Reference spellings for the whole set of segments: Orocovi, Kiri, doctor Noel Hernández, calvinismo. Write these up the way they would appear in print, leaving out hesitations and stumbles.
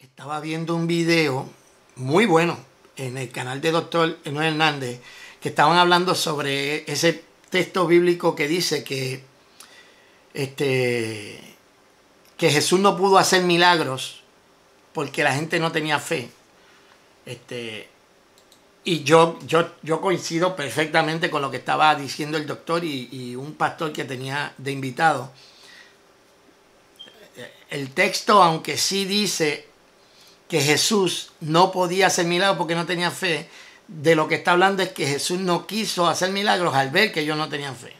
Estaba viendo un video muy bueno en el canal de doctor Noel Hernández, que estaban hablando sobre ese texto bíblico que dice que Jesús no pudo hacer milagros porque la gente no tenía fe. Y yo coincido perfectamente con lo que estaba diciendo el doctor y un pastor que tenía de invitado. El texto, aunque sí dice que Jesús no podía hacer milagros porque no tenía fe, de lo que está hablando es que Jesús no quiso hacer milagros al ver que ellos no tenían fe.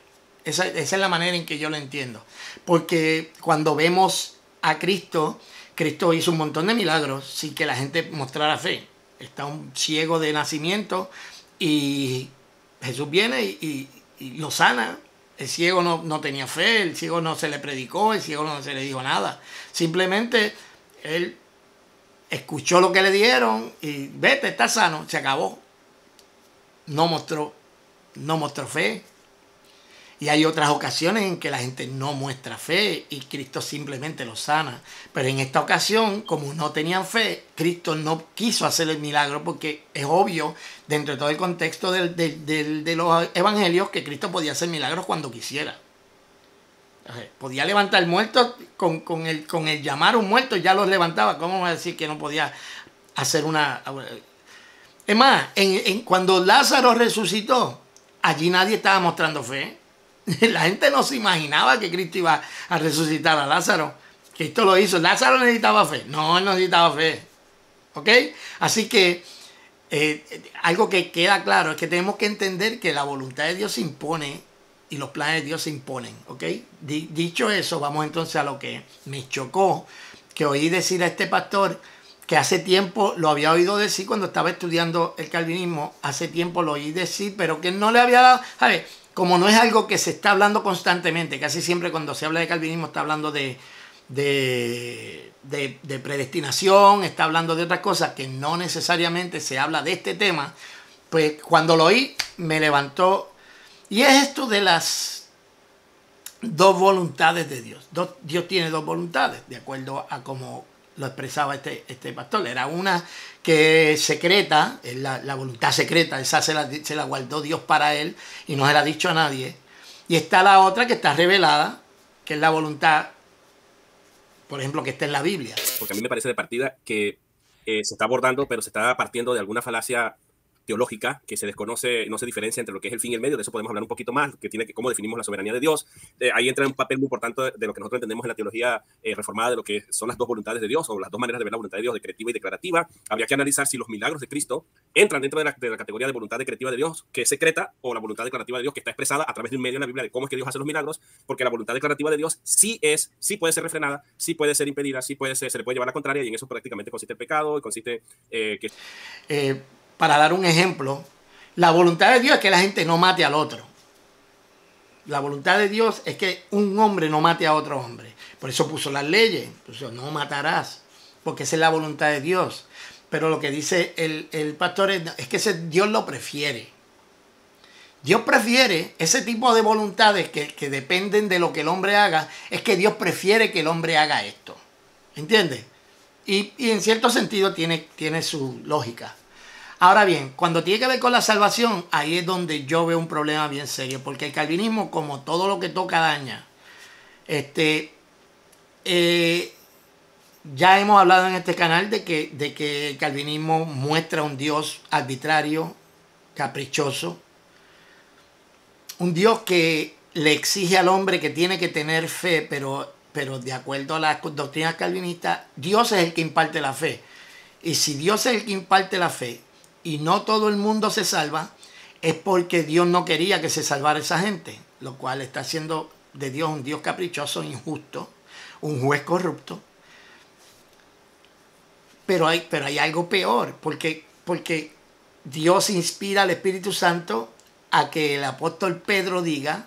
Esa es la manera en que yo lo entiendo. Porque cuando vemos a Cristo, Cristo hizo un montón de milagros sin que la gente mostrara fe. Está un ciego de nacimiento y Jesús viene y lo sana. El ciego no tenía fe, el ciego no se le predicó, el ciego no se le dijo nada. Simplemente él escuchó lo que le dieron y vete, está sano, se acabó. No mostró fe. Y hay otras ocasiones en que la gente no muestra fe y Cristo simplemente lo sana. Pero en esta ocasión, como no tenían fe, Cristo no quiso hacer el milagro porque es obvio, dentro de todo el contexto de los evangelios, que Cristo podía hacer milagros cuando quisiera. Podía levantar muertos, con el llamar a un muerto ya los levantaba. ¿Cómo va a decir que no podía hacer una...? Es más, cuando Lázaro resucitó, allí nadie estaba mostrando fe. La gente no se imaginaba que Cristo iba a resucitar a Lázaro. Cristo lo hizo. ¿Lázaro necesitaba fe? No, él no necesitaba fe. ¿Ok? Así que algo que queda claro es que tenemos que entender que la voluntad de Dios se impone y los planes de Dios se imponen. ¿Ok? Dicho eso, vamos entonces a lo que me chocó, que oí decir a este pastor, que hace tiempo lo había oído decir cuando estaba estudiando el calvinismo. Hace tiempo lo oí decir, pero que no le había dado... A ver... Como no es algo que se está hablando constantemente, casi siempre cuando se habla de calvinismo está hablando de predestinación, está hablando de otras cosas que no necesariamente se habla de este tema, pues cuando lo oí me levantó. Y es esto de las dos voluntades de Dios. Dios tiene dos voluntades, de acuerdo a cómo lo expresaba este pastor. Era una que es secreta, la voluntad secreta, esa se la guardó Dios para él y no se la ha dicho a nadie. Y está la otra que está revelada, que es la voluntad, por ejemplo, que está en la Biblia. Porque a mí me parece de partida que se está abordando, pero se está partiendo de alguna falacia teológica que se desconoce, no se diferencia entre lo que es el fin y el medio. De eso podemos hablar un poquito más, que tiene que cómo definimos la soberanía de Dios. Ahí entra un papel muy importante de lo que nosotros entendemos en la teología reformada, de lo que son las dos voluntades de Dios o las dos maneras de ver la voluntad de Dios, decretiva y declarativa. Habría que analizar si los milagros de Cristo entran dentro de la categoría de voluntad decretiva de Dios, que es secreta, o la voluntad declarativa de Dios, que está expresada a través de un medio en la Biblia de cómo es que Dios hace los milagros, porque la voluntad declarativa de Dios sí puede ser refrenada, sí puede ser impedida, se le puede llevar a la contraria, y en eso prácticamente consiste el pecado y consiste Para dar un ejemplo, la voluntad de Dios es que la gente no mate al otro. La voluntad de Dios es que un hombre no mate a otro hombre. Por eso puso las leyes. Puso, no matarás, porque esa es la voluntad de Dios. Pero lo que dice el pastor es que Dios lo prefiere. Dios prefiere ese tipo de voluntades que dependen de lo que el hombre haga. Es que Dios prefiere que el hombre haga esto. ¿Entiendes? Y en cierto sentido tiene su lógica. Ahora bien, cuando tiene que ver con la salvación, ahí es donde yo veo un problema bien serio. Porque el calvinismo, como todo lo que toca, daña. Ya hemos hablado en este canal de que el calvinismo muestra un Dios arbitrario, caprichoso. Un Dios que le exige al hombre que tiene que tener fe, pero de acuerdo a las doctrinas calvinistas, Dios es el que imparte la fe. Y si Dios es el que imparte la fe, y no todo el mundo se salva, es porque Dios no quería que se salvara esa gente, lo cual está haciendo de Dios un Dios caprichoso, injusto, un juez corrupto. Pero hay algo peor, porque Dios inspira al Espíritu Santo a que el apóstol Pedro diga,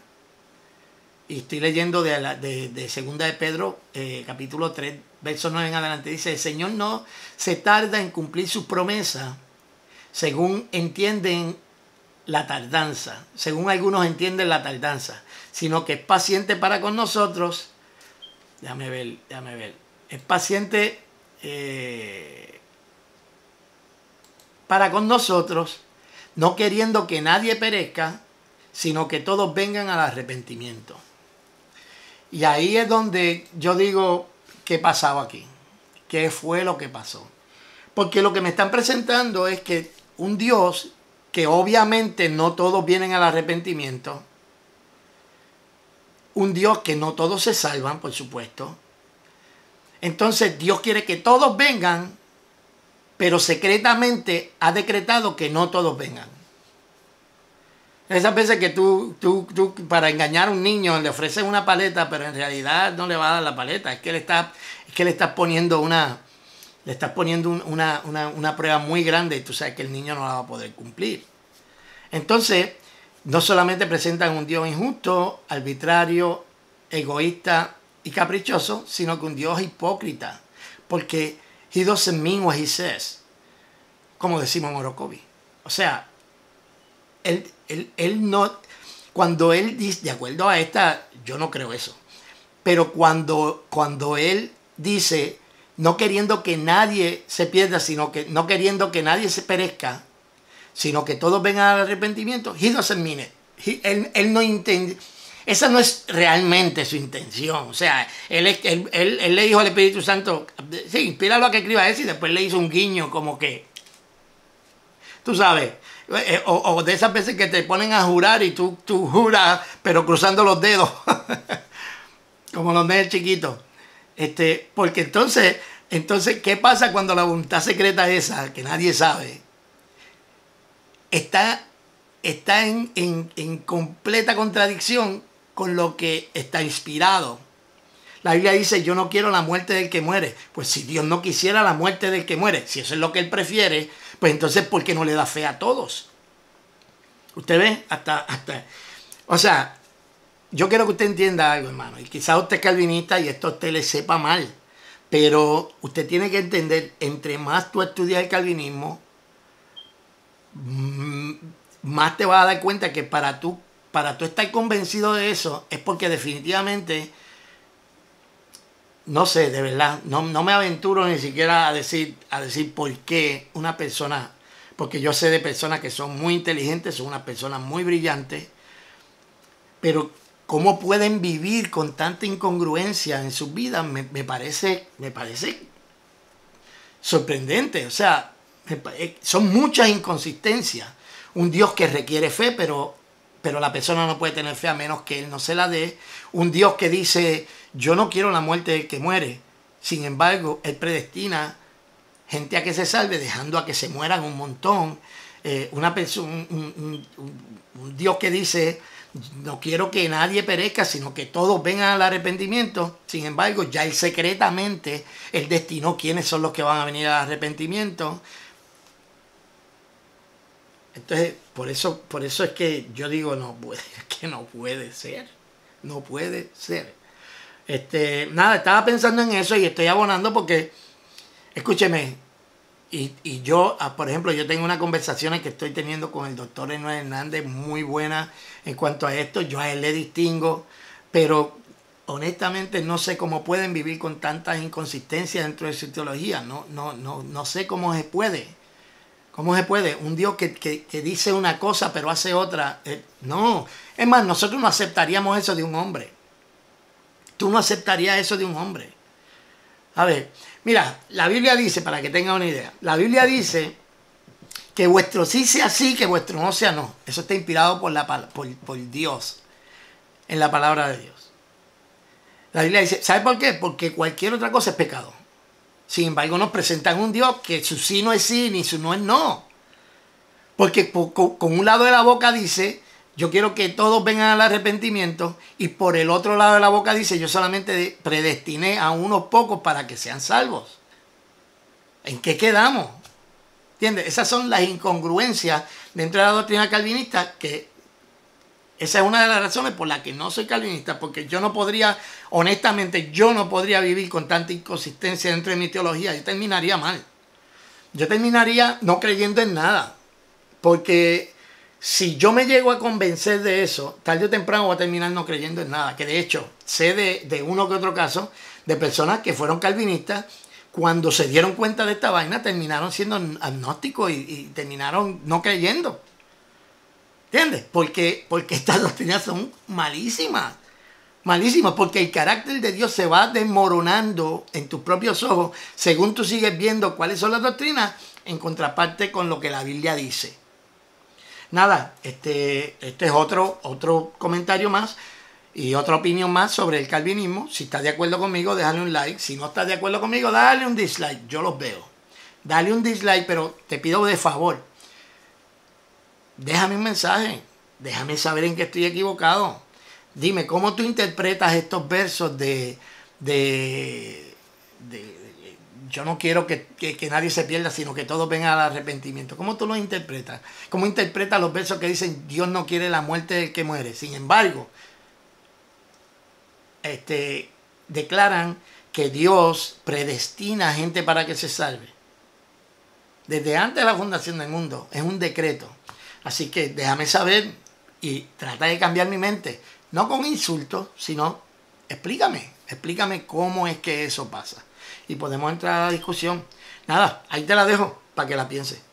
y estoy leyendo de Segunda de Pedro, capítulo 3, verso 9 en adelante, dice: el Señor no se tarda en cumplir sus promesas, según entienden la tardanza, según algunos entienden la tardanza, sino que es paciente para con nosotros. Déjame ver, es paciente para con nosotros, no queriendo que nadie perezca, sino que todos vengan al arrepentimiento. Y ahí es donde yo digo, ¿qué pasaba aquí? ¿Qué fue lo que pasó? Porque lo que me están presentando es que un Dios, que obviamente no todos vienen al arrepentimiento, un Dios que no todos se salvan, por supuesto. Entonces Dios quiere que todos vengan, pero secretamente ha decretado que no todos vengan. Esas veces que tú para engañar a un niño le ofreces una paleta, pero en realidad no le va a dar la paleta, es que le estás poniendo una prueba muy grande y tú sabes que el niño no la va a poder cumplir. Entonces, no solamente presentan un Dios injusto, arbitrario, egoísta y caprichoso, sino que un Dios hipócrita, porque he doesn't mean what he says, como decimos en Orocovi. O sea, él no, cuando él dice, de acuerdo a esta, yo no creo eso, pero cuando él dice, no queriendo que nadie se pierda, sino que no queriendo que nadie se perezca, sino que todos vengan al arrepentimiento, he doesn't mean it. Él no intenta, esa no es realmente su intención. O sea, él le dijo al Espíritu Santo, sí, inspíralo a que escriba eso, y después le hizo un guiño como que, tú sabes, o de esas veces que te ponen a jurar y tú juras, pero cruzando los dedos, como los nenes chiquitos. Porque entonces, ¿qué pasa cuando la voluntad secreta esa, que nadie sabe, está en completa contradicción con lo que está inspirado? La Biblia dice, yo no quiero la muerte del que muere. Pues si Dios no quisiera la muerte del que muere, si eso es lo que Él prefiere, pues entonces, ¿por qué no le da fe a todos? ¿Usted ve? O sea, yo quiero que usted entienda algo, hermano. Y quizás usted es calvinista y esto a usted le sepa mal. Pero usted tiene que entender, entre más tú estudias el calvinismo, más te vas a dar cuenta que para tú estar convencido de eso, es porque definitivamente, no sé, de verdad, no me aventuro ni siquiera a decir por qué una persona, porque yo sé de personas que son muy inteligentes, son unas personas muy brillantes, pero cómo pueden vivir con tanta incongruencia en sus vidas, me parece sorprendente. O sea, son muchas inconsistencias. Un Dios que requiere fe, pero la persona no puede tener fe a menos que Él no se la dé. Un Dios que dice, yo no quiero la muerte del que muere. Sin embargo, Él predestina gente a que se salve, dejando a que se mueran un montón. Un Dios que dice, no quiero que nadie perezca, sino que todos vengan al arrepentimiento. Sin embargo, ya Él secretamente, Él destinó quiénes son los que van a venir al arrepentimiento. Entonces, por eso es que yo digo, no puede ser. No puede ser. Nada, estaba pensando en eso y estoy abonando porque, escúcheme, y yo, por ejemplo, yo tengo una conversación que estoy teniendo con el doctor Noel Hernández muy buena en cuanto a esto. Yo a él le distingo, pero honestamente no sé cómo pueden vivir con tantas inconsistencias dentro de su teología. No sé cómo se puede. ¿Cómo se puede? Un Dios que dice una cosa pero hace otra. No. Es más, nosotros no aceptaríamos eso de un hombre. Tú no aceptarías eso de un hombre. A ver, mira, la Biblia dice, para que tengan una idea, la Biblia dice que vuestro sí sea sí, que vuestro no sea no. Eso está inspirado por Dios, en la palabra de Dios. La Biblia dice, ¿sabe por qué? Porque cualquier otra cosa es pecado. Sin embargo, nos presentan un Dios que su sí no es sí, ni su no es no. Porque con un lado de la boca dice, yo quiero que todos vengan al arrepentimiento, y por el otro lado de la boca dice, yo solamente predestiné a unos pocos para que sean salvos. ¿En qué quedamos? ¿Entiendes? Esas son las incongruencias dentro de la doctrina calvinista, que esa es una de las razones por las que no soy calvinista, porque yo no podría, honestamente, yo no podría vivir con tanta inconsistencia dentro de mi teología. Yo terminaría mal. Yo terminaría no creyendo en nada, porque si yo me llego a convencer de eso, tarde o temprano voy a terminar no creyendo en nada. Que de hecho, sé de uno que otro caso de personas que fueron calvinistas, cuando se dieron cuenta de esta vaina, terminaron siendo agnósticos y terminaron no creyendo. ¿Entiendes? Porque estas doctrinas son malísimas. Malísimas, porque el carácter de Dios se va desmoronando en tus propios ojos según tú sigues viendo cuáles son las doctrinas en contraparte con lo que la Biblia dice. Nada, este es otro comentario más y otra opinión más sobre el calvinismo. Si estás de acuerdo conmigo, déjale un like. Si no estás de acuerdo conmigo, dale un dislike. Yo los veo. Dale un dislike, pero te pido de favor. Déjame un mensaje. Déjame saber en qué estoy equivocado. Dime, ¿cómo tú interpretas estos versos yo no quiero que nadie se pierda, sino que todos vengan al arrepentimiento? ¿Cómo tú lo interpretas? ¿Cómo interpretas los versos que dicen Dios no quiere la muerte del que muere? Sin embargo, declaran que Dios predestina a gente para que se salve. Desde antes de la fundación del mundo. Es un decreto. Así que déjame saber y trata de cambiar mi mente. No con insultos, sino explícame. Explícame cómo es que eso pasa. Y podemos entrar a la discusión. Nada, ahí te la dejo para que la pienses.